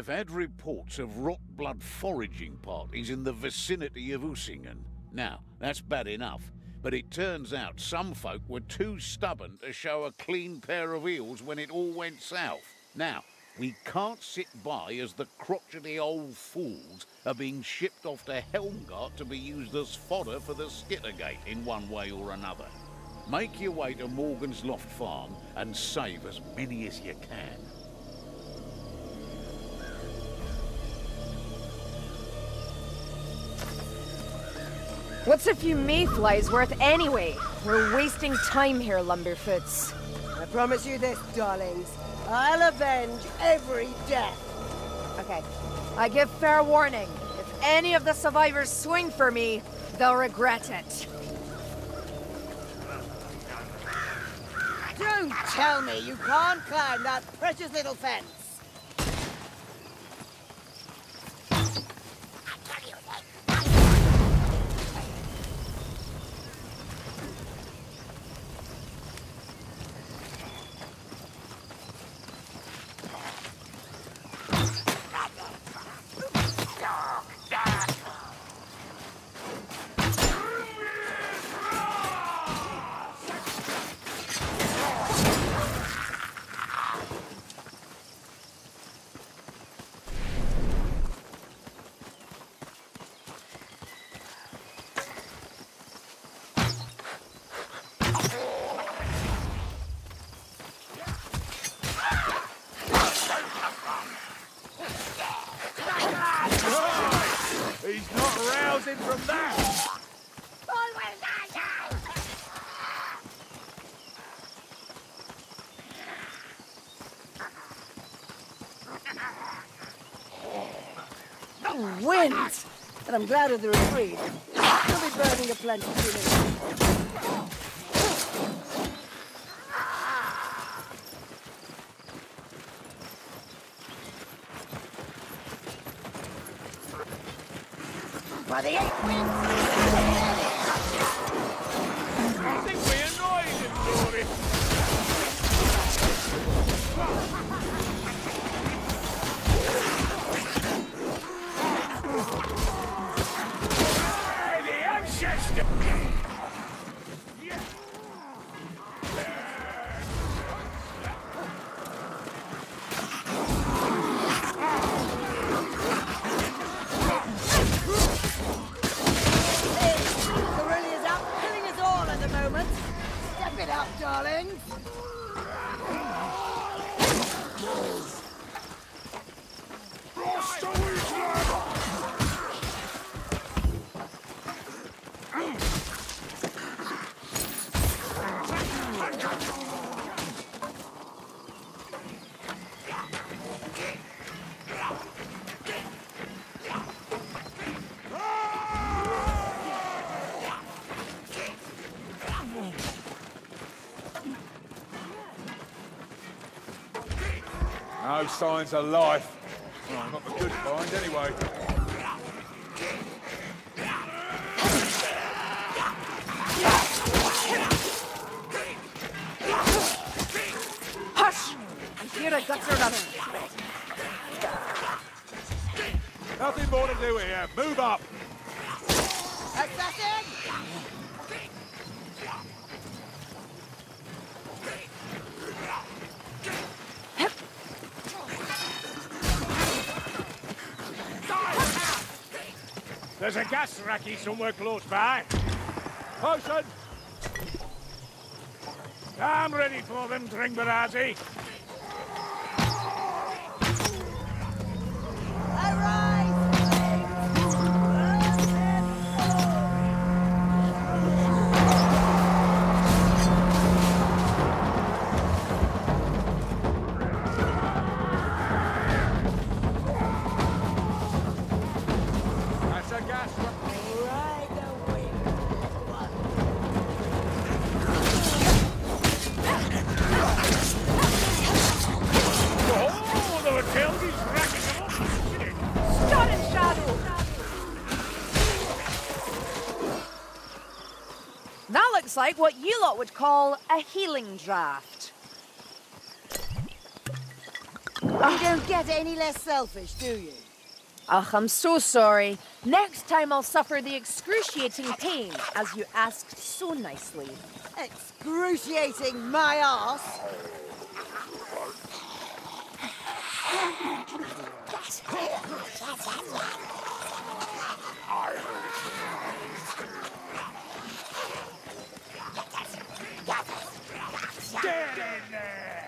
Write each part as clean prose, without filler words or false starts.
I've had reports of rock blood foraging parties in the vicinity of Usingen. Now, that's bad enough, but it turns out some folk were too stubborn to show a clean pair of heels when it all went south. Now, we can't sit by as the crotchety old fools are being shipped off to Helmgart to be used as fodder for the Skittergate in one way or another. Make your way to Morgan's Loft Farm and save as many as you can. What's a few mayflies worth anyway? We're wasting time here, Lumberfoots. I promise you this, darlings. I'll avenge every death. Okay. I give fair warning. If any of the survivors swing for me, they'll regret it. Don't tell me you can't climb that precious little fence. Wind! And I'm glad of the reprieve. You'll be burning a plenty of minutes. By the 8 winds! I think we annoyed him, Dory! No signs of life. Well, not a good find anyway. Hush! I'm here to guts her another. Nothing more to do here. Move up! Assassin! There's a gas racky somewhere close by. Potion! I'm ready for them, Dringbarazzi. Like what you lot would call a healing draft. You don't get any less selfish, do you? Ach, I'm so sorry. Next time I'll suffer the excruciating pain, as you asked so nicely. Excruciating my arse? Get in there!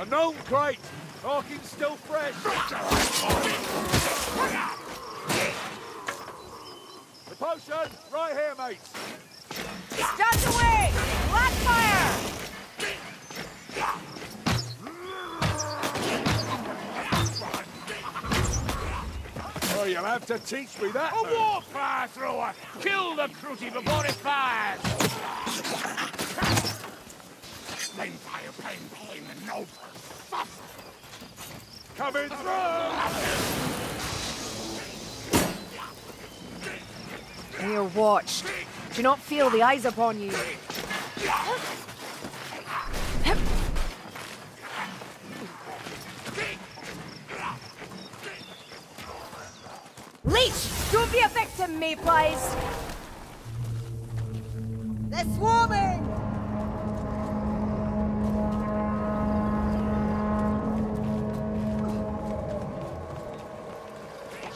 An old crate! Arkin's still fresh! The potion! Right here, mates! Stand away! Black fire! Oh, you'll have to teach me that! A warfire thrower! Kill the crutie before it fires! Flame fire, pain, and no... Coming through! We are watched. Do not feel the eyes upon you. Leech! Don't be a victim, Mayflies! They're swarming!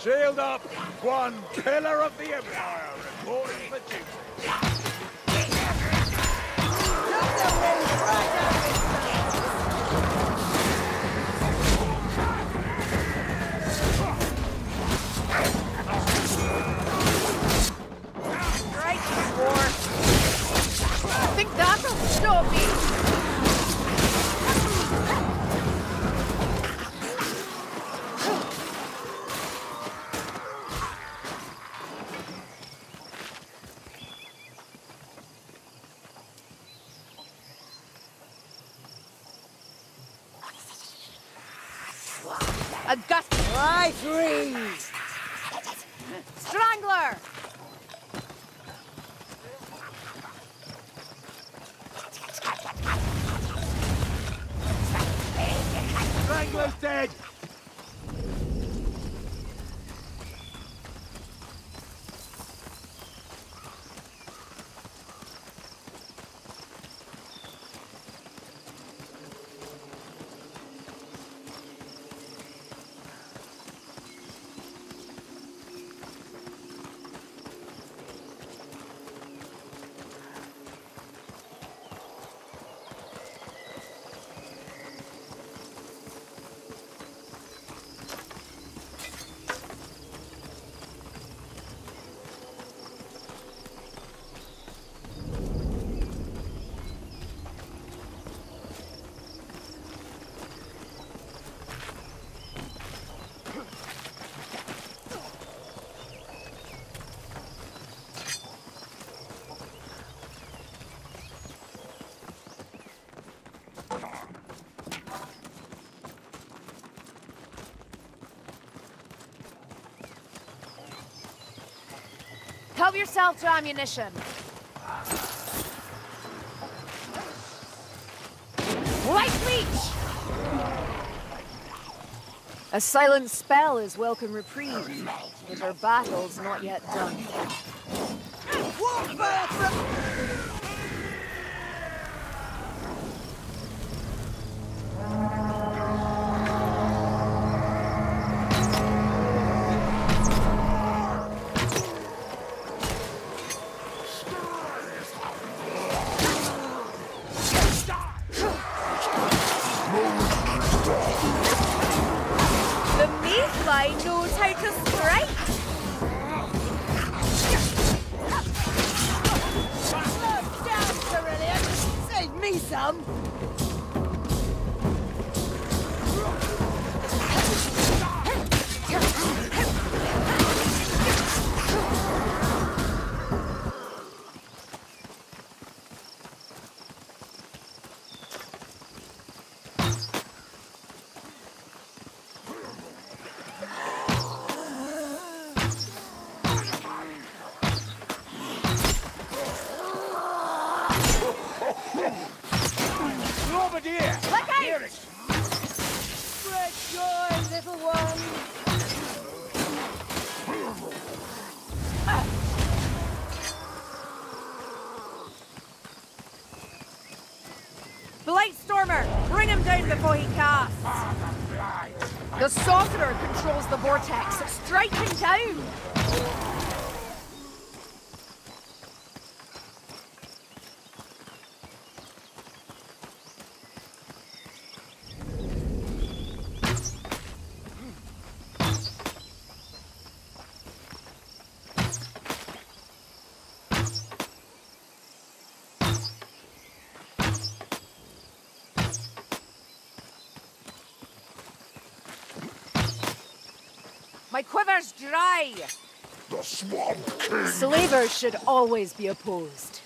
Shield up! One pillar of the Empire reporting for duty. Right, war. I think that'll stop me. Strangler! Strangler's dead! Help yourself to ammunition. Light leech! A silent spell is welcome reprieve, but our battle's not yet done. over here! Look out! Hear it! Spread joy, little one! Blight Stormer! Bring him down before he casts! The Sorcerer controls the vortex! Strike him down! My quiver's dry! The Swamp King! Slavers should always be opposed.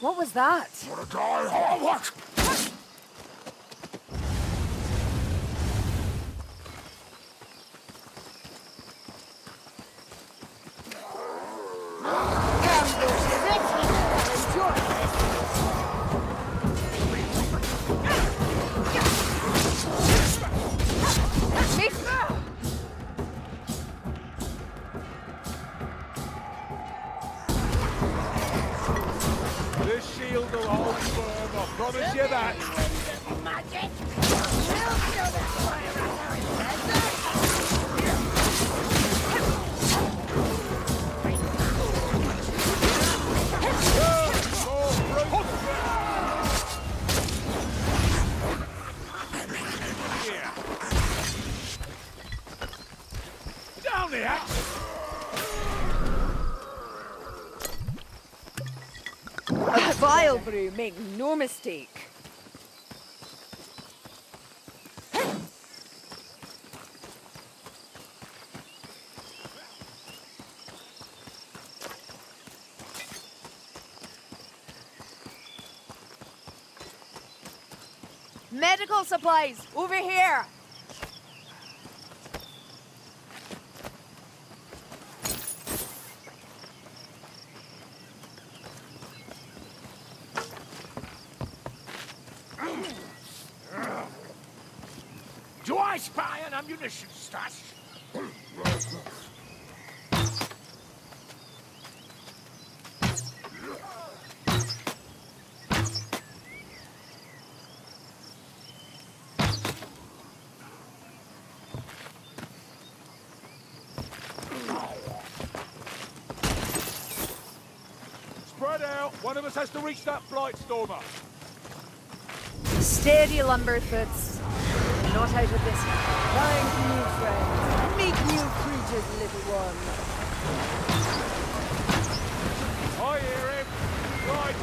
What was that? What a guy, huh? What? Brew, make no mistake. Medical supplies over here. Ammunition stash. Spread out. One of us has to reach that Blight Stormer. Steady, Lumberfoots. Not out of this. Find new friends. Make new creatures, little one. I hear him. Right,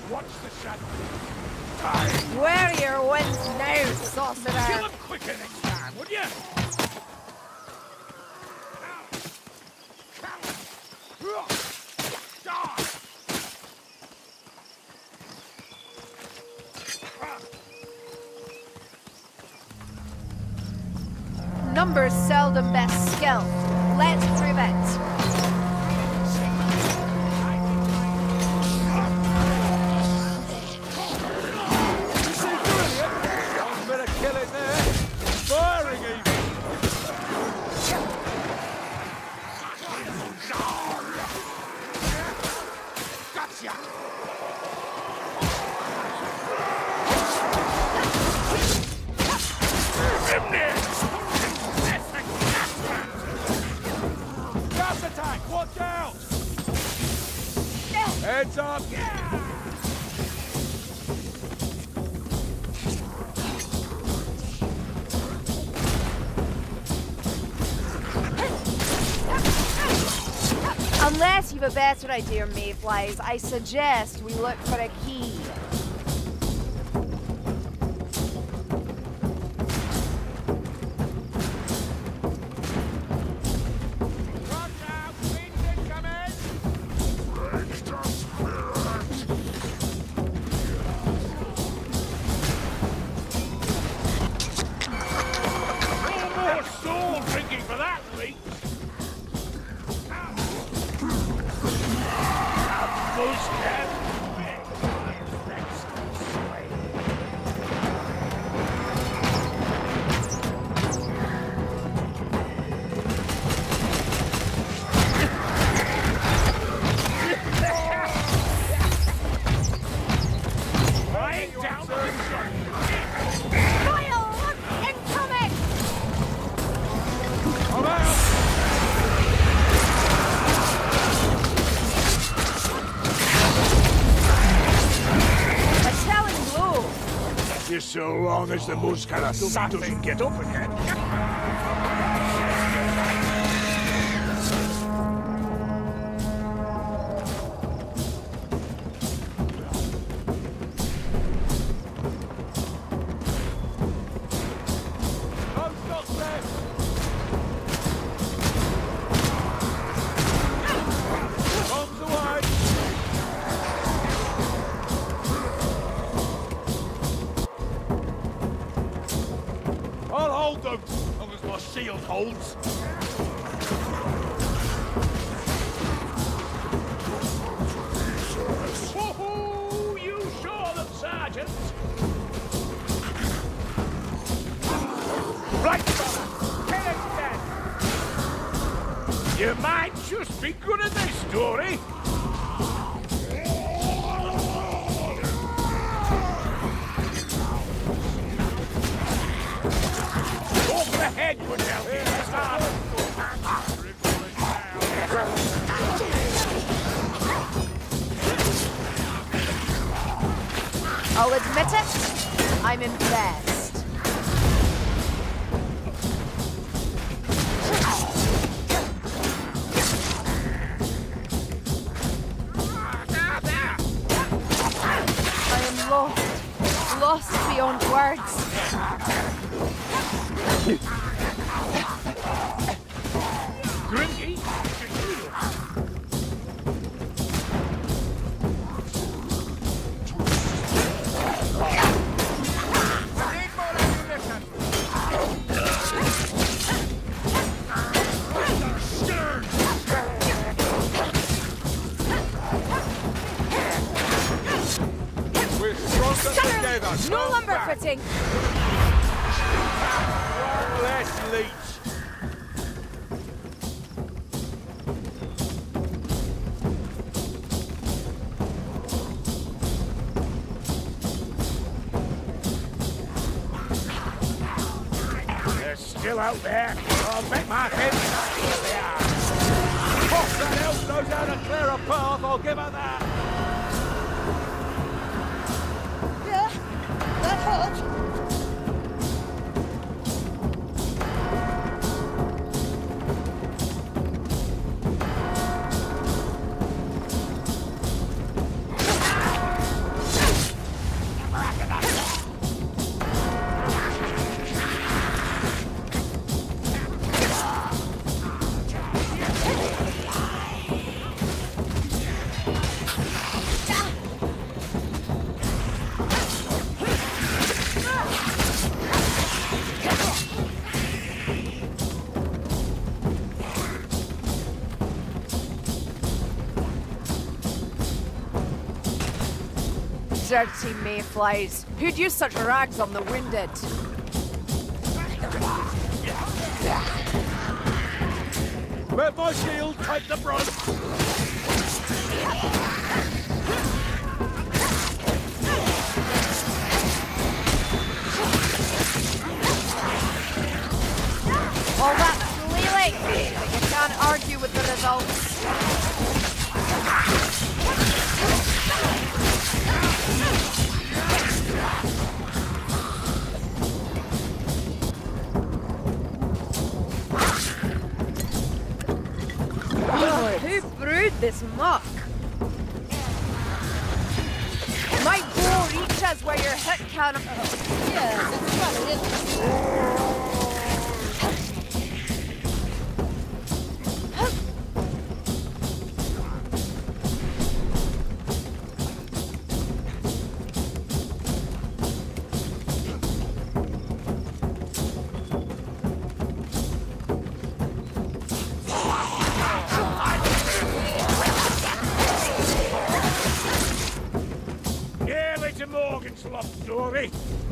Stormer. Watch the shadow. Warrior wins now, Sorcerer. Kill him quicker next time, would you? Numbers seldom best skill. Let's prove it. Heads up! Yeah! Unless you've a better idea, Mayflies, I suggest we look for a key. you so long as the Muscara doesn't get up again. I'll admit it, I'm impressed. I am lost, lost beyond words. No lumber footing! One less leech. They're still out there. I'll bet my head they are. If that elf knows how to clear a path, I'll give her that. Dirty mayflies. Who'd use such rags on the wounded? With my shield, take the brunt! Well, that's really late. You can't argue with the results. Who brewed this muck? My bow reaches where your hit can. Yeah, it's funny, isn't it?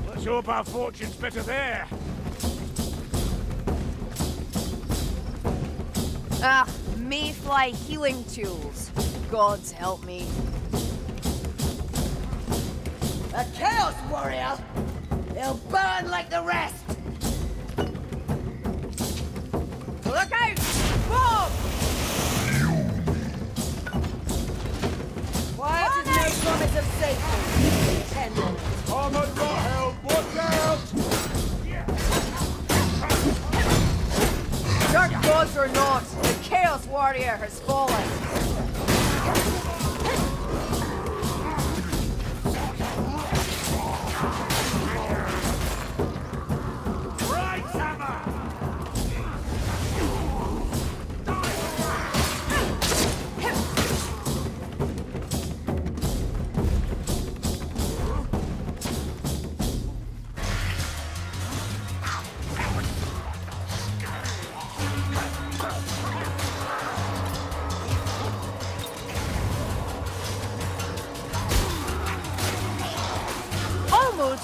Let's hope our fortune's better there. Ah, mayfly healing tools. Gods help me. A chaos warrior! They'll burn like the rest! Look out! Bob! Why is no promise of safety? Almost got help! Yours or not, the Chaos Warrior has fallen.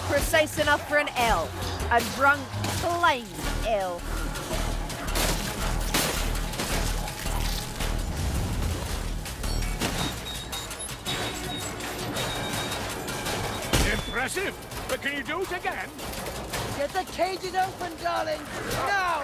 Precise enough for an L. A drunk, blind L. Impressive, but can you do it again? Get the cages open, darling, now!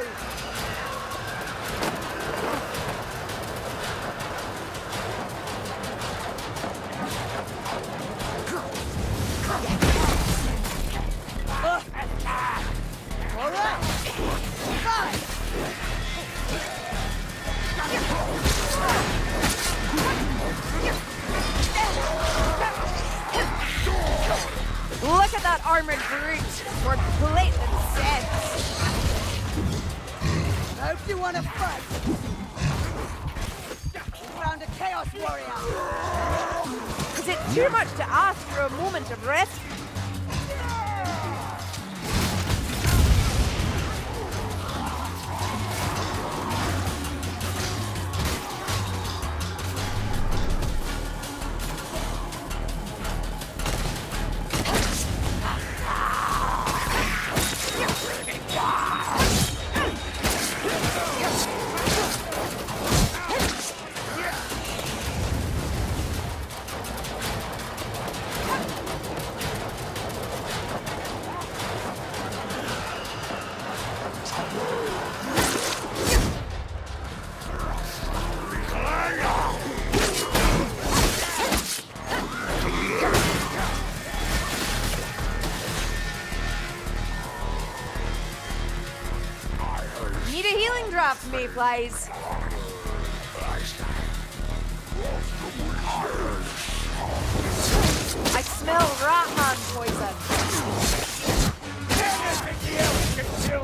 Look at that armored brute for blatant sense. How do you want to fight? Around a Chaos Warrior. Is it too much to ask for a moment of rest? Mayflies. I smell rat man poison.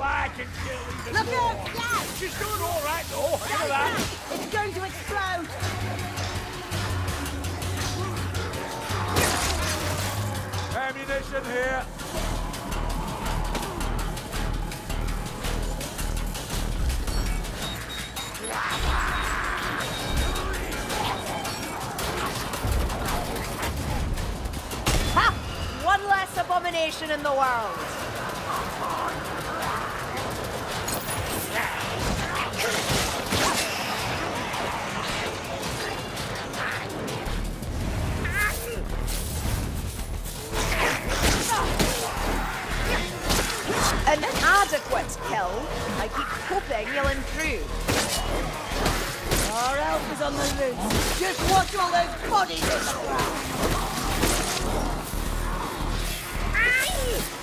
I can kill Look out! Yeah. She's doing all right though. Look at that. It's going to explode. Ammunition here. Ha! One less abomination in the world. An adequate kill. I keep hoping you'll improve. Our elf is on the loose. Just watch all those bodies in the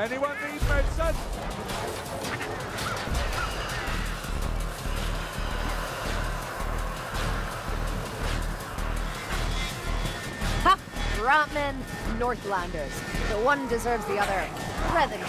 Anyone need medicine? Ha! Ratmen, Northlanders. The one deserves the other. Brethren.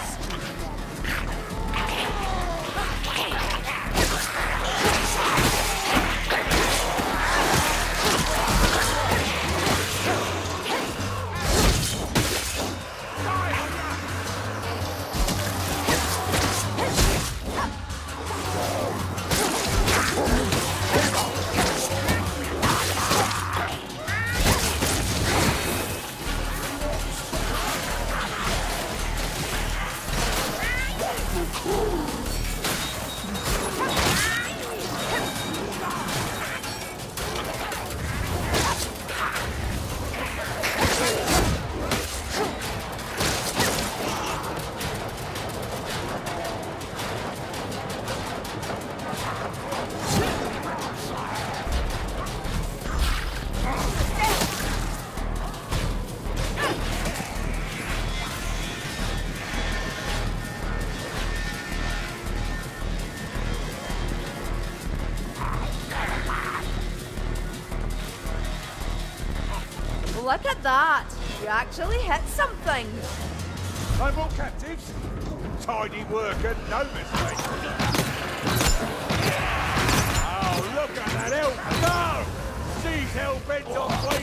Look at that. You actually hit something. No more captives. Tidy work and no mistake. Oh, look at that elk. No! She's hell bent on